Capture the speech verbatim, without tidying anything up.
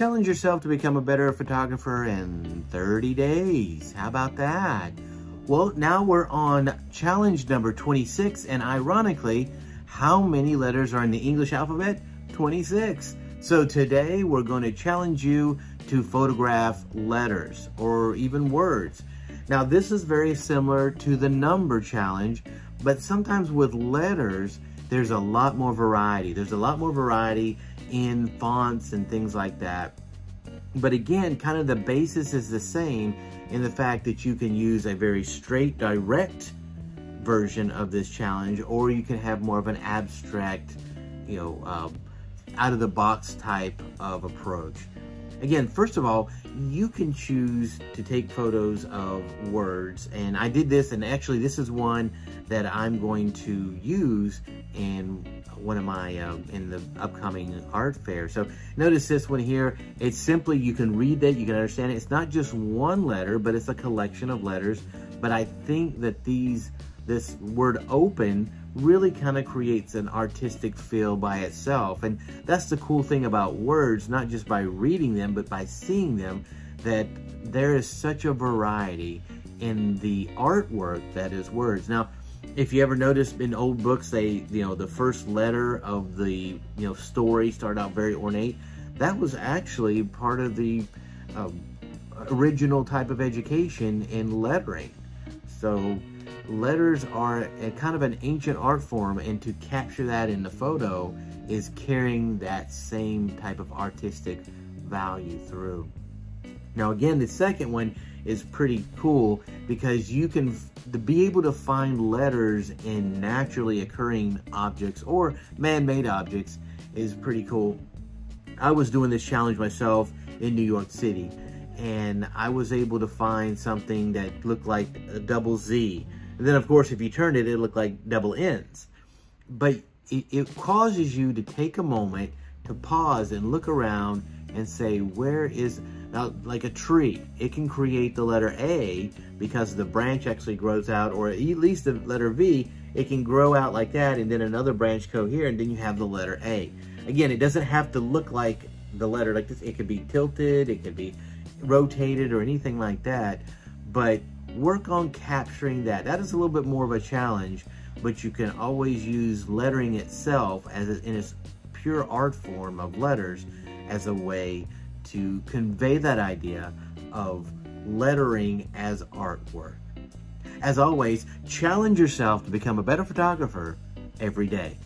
Challenge yourself to become a better photographer in thirty days. How about that? Well, now we're on challenge number twenty-six, and ironically, how many letters are in the English alphabet? twenty-six. So today we're going to challenge you to photograph letters or even words. Now this is very similar to the number challenge, but sometimes with letters, there's a lot more variety. There's a lot more variety in fonts and things like that. But again, kind of the basis is the same in the fact that you can use a very straight, direct version of this challenge, or you can have more of an abstract, you know, uh, out-of-the-box type of approach. Again, first of all, you can choose to take photos of words, and I did this, and actually this is one that I'm going to use in one of my, uh, in the upcoming art fair. So notice this one here, it's simply, you can read that, you can understand it. It's not just one letter, but it's a collection of letters. But I think that these, this word open really kind of creates an artistic feel by itself. And that's the cool thing about words, not just by reading them, but by seeing them, that there is such a variety in the artwork that is words. Now, if you ever notice in old books, they, you know, the first letter of the, you know, story started out very ornate. That was actually part of the uh, original type of education in lettering. So letters are a kind of an ancient art form, and to capture that in the photo is carrying that same type of artistic value through. Now again, the second one is pretty cool because you can to be able to find letters in naturally occurring objects or man-made objects is pretty cool. I was doing this challenge myself in New York City, and I was able to find something that looked like a double Z. And then, of course, if you turned it, it looked like double N's. But it, it causes you to take a moment to pause and look around and say, where is, now, like a tree, it can create the letter A because the branch actually grows out, or at least the letter V, it can grow out like that, and then another branch go here, and then you have the letter A. Again, it doesn't have to look like the letter like this. It could be tilted, it could be rotated, or anything like that, but work on capturing that. That is a little bit more of a challenge, but you can always use lettering itself as a, in its pure art form of letters as a way to convey that idea of lettering as artwork. As always, challenge yourself to become a better photographer every day.